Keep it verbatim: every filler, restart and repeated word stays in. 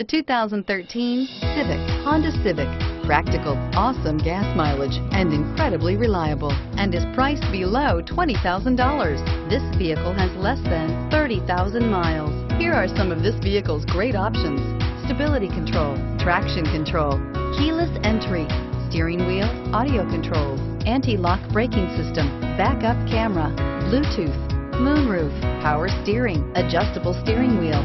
The two thousand thirteen Civic, Honda Civic. Practical, awesome gas mileage, and incredibly reliable, and is priced below twenty thousand dollars. This vehicle has less than thirty thousand miles. Here are some of this vehicle's great options: stability control, traction control, keyless entry, steering wheel audio controls, anti-lock braking system, backup camera, Bluetooth, moonroof, power steering, adjustable steering wheel.